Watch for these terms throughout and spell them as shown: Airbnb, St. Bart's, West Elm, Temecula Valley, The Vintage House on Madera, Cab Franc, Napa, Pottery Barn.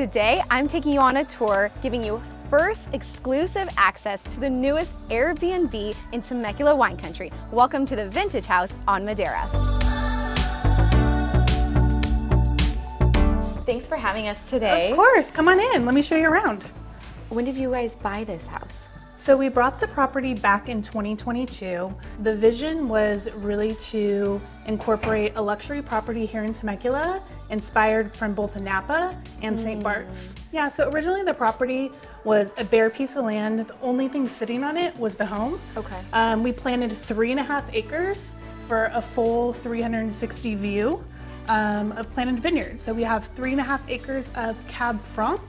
Today, I'm taking you on a tour, giving you first exclusive access to the newest Airbnb in Temecula wine country. Welcome to the Vintage House on Madera. Thanks for having us today. Of course, come on in. Let me show you around. When did you guys buy this house? So we brought the property back in 2022. The vision was really to incorporate a luxury property here in Temecula, inspired from both Napa and St. Bart's. Yeah, so originally the property was a bare piece of land. The only thing sitting on it was the home. Okay. We planted 3.5 acres for a full 360 view of planted vineyards. So we have 3.5 acres of Cab Franc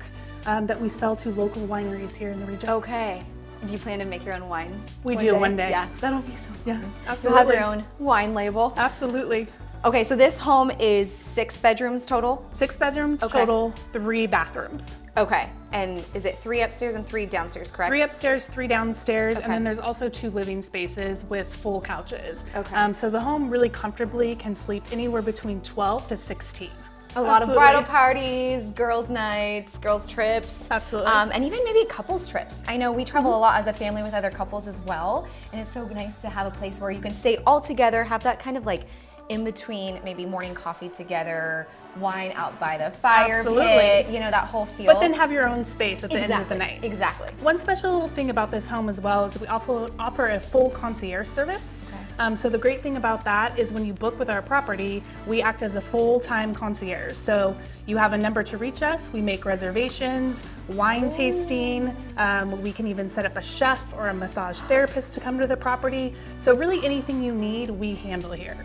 that we sell to local wineries here in the region. Okay. Do you plan to make your own wine? We do one day. Yeah, that'll be so fun. Yeah, absolutely. You'll have your own wine label. Absolutely. Okay, so this home is 6 bedrooms total? 6 bedrooms total, 3 bathrooms. Okay, and is it 3 upstairs and 3 downstairs, correct? 3 upstairs, 3 downstairs, and then there's also 2 living spaces with full couches. Okay. So the home really comfortably can sleep anywhere between 12 to 16. A lot of bridal parties, girls' nights, girls' trips. Absolutely. And even maybe couples' trips. I know we travel a lot as a family with other couples as well, and it's so nice to have a place where you can stay all together, have that kind of like in between, maybe morning coffee together, wine out by the fire pit, you know, that whole feel. But then have your own space at the end of the night. Exactly. One special thing about this home as well is we offer a full concierge service. So the great thing about that is when you book with our property, we act as a full-time concierge. So you have a number to reach us, we make reservations, wine tasting, we can even set up a chef or a massage therapist to come to the property. So really anything you need, we handle here.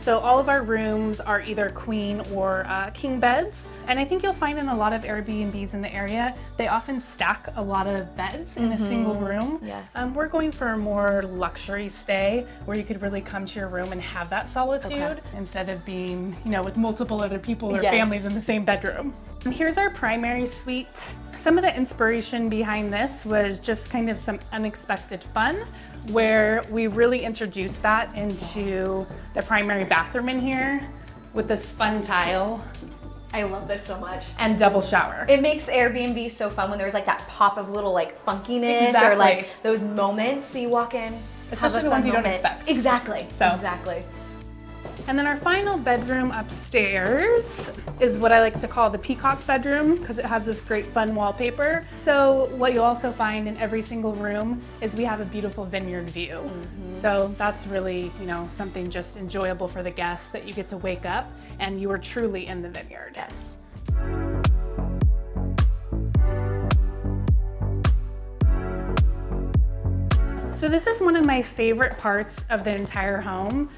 So all of our rooms are either queen or king beds, and I think you'll find in a lot of Airbnbs in the area, they often stack a lot of beds in a single room. Yes. We're going for a more luxury stay where you could really come to your room and have that solitude instead of being, you know, with multiple other people or families in the same bedroom. And here's our primary suite. Some of the inspiration behind this was just kind of some unexpected fun where we really introduced that into the primary bathroom in here with this fun tile. I love this so much. And double shower. It makes Airbnb so fun when there's like that pop of little like funkiness or like those moments. So you walk in, especially the ones you don't expect. Exactly. So. Exactly. And then our final bedroom upstairs is what I like to call the peacock bedroom because it has this great fun wallpaper. So what you'll also find in every single room is we have a beautiful vineyard view. So that's really, you know, something just enjoyable for the guests that you get to wake up and you are truly in the vineyard. Yes. So this is one of my favorite parts of the entire home.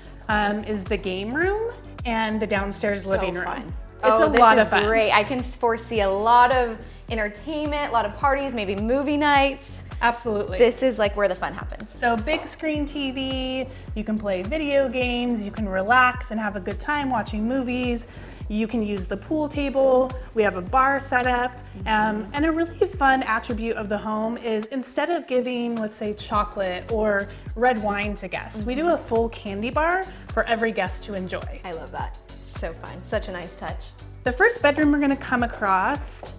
Is the game room and the downstairs living room. Fun. It's a lot of fun. Great. I can foresee a lot of entertainment, a lot of parties, maybe movie nights. Absolutely. This is like where the fun happens. So big screen TV, you can play video games, you can relax and have a good time watching movies. You can use the pool table. We have a bar set up. And a really fun attribute of the home is instead of giving, let's say, chocolate or red wine to guests, we do a full candy bar for every guest to enjoy. I love that. So fun. Such a nice touch. The first bedroom we're going to come across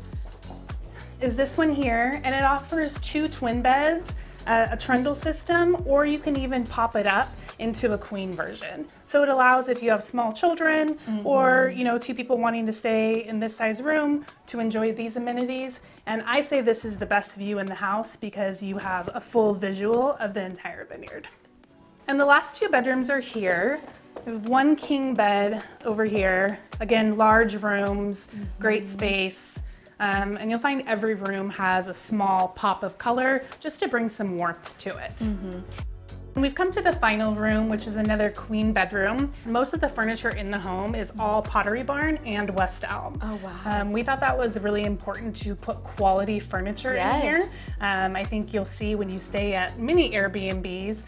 is this one here, and it offers 2 twin beds, a trundle system, or you can even pop it up into a queen version. So it allows if you have small children or, you know, 2 people wanting to stay in this size room to enjoy these amenities. And I say this is the best view in the house because you have a full visual of the entire vineyard. And the last 2 bedrooms are here. We have 1 king bed over here. Again, large rooms, great space. And you'll find every room has a small pop of color just to bring some warmth to it. And we've come to the final room, which is another queen bedroom. Most of the furniture in the home is all Pottery Barn and West Elm. Oh, wow. We thought that was really important to put quality furniture in here. I think you'll see when you stay at many Airbnbs,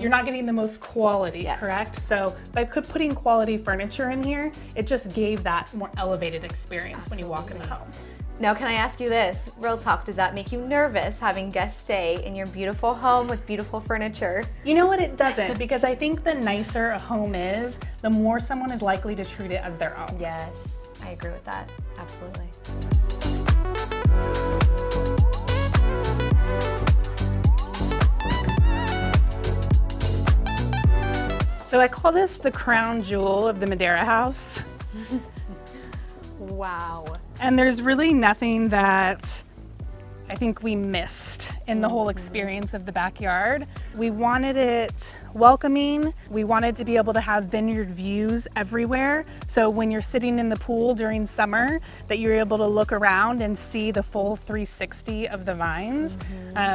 you're not getting the most quality, correct? So by putting quality furniture in here, it just gave that more elevated experience when you walk in the home. Now, can I ask you this? Real talk, does that make you nervous having guests stay in your beautiful home with beautiful furniture? You know what, it doesn't, because I think the nicer a home is, the more someone is likely to treat it as their own. Yes, I agree with that, absolutely. So I call this the crown jewel of the Madera house. Wow. And there's really nothing that I think we missed in the whole experience of the backyard. We wanted it welcoming. We wanted to be able to have vineyard views everywhere. So when you're sitting in the pool during summer, that you're able to look around and see the full 360 of the vines.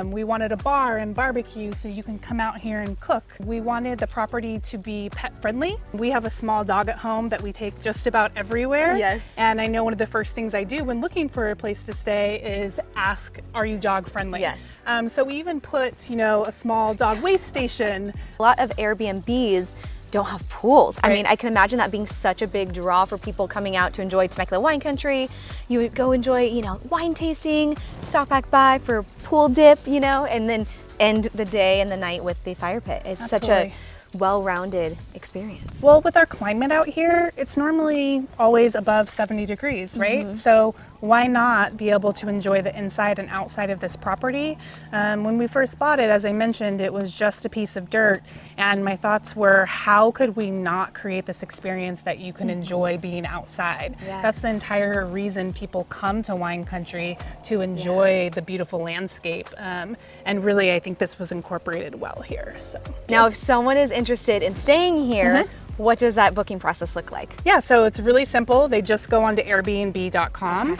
We wanted a bar and barbecue so you can come out here and cook. We wanted the property to be pet friendly. We have a small dog at home that we take just about everywhere. Yes. And I know one of the first things I do when looking for a place to stay is ask, are you dog friendly? Yes. So we even put, you know, a small dog waste station. A lot of Airbnbs don't have pools. Right. I mean, I can imagine that being such a big draw for people coming out to enjoy Temecula wine country. You would go enjoy, you know, wine tasting, stop back by for pool dip, you know, and then end the day and the night with the fire pit. It's Absolutely. Such a well-rounded experience. Well, with our climate out here, it's normally always above 70 degrees, right? So why not be able to enjoy the inside and outside of this property? When we first bought it, as I mentioned, it was just a piece of dirt. And my thoughts were, how could we not create this experience that you can enjoy being outside? Yes. That's the entire reason people come to wine country, to enjoy the beautiful landscape. And really, I think this was incorporated well here. So. Now, if someone is interested in staying here, what does that booking process look like? Yeah, so it's really simple. They just go onto Airbnb.com.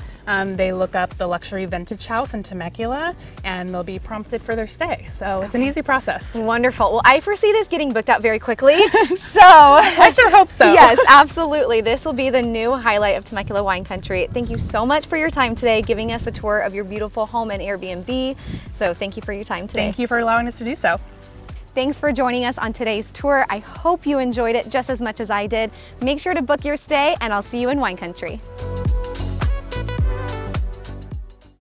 They look up the luxury vintage house in Temecula and they'll be prompted for their stay. So it's an easy process. Wonderful. Well, I foresee this getting booked out very quickly. So I sure hope so. Yes, absolutely. This will be the new highlight of Temecula wine country. Thank you so much for your time today, giving us a tour of your beautiful home and Airbnb. So thank you for your time today. Thank you for allowing us to do so. Thanks for joining us on today's tour. I hope you enjoyed it just as much as I did. Make sure to book your stay and I'll see you in wine country.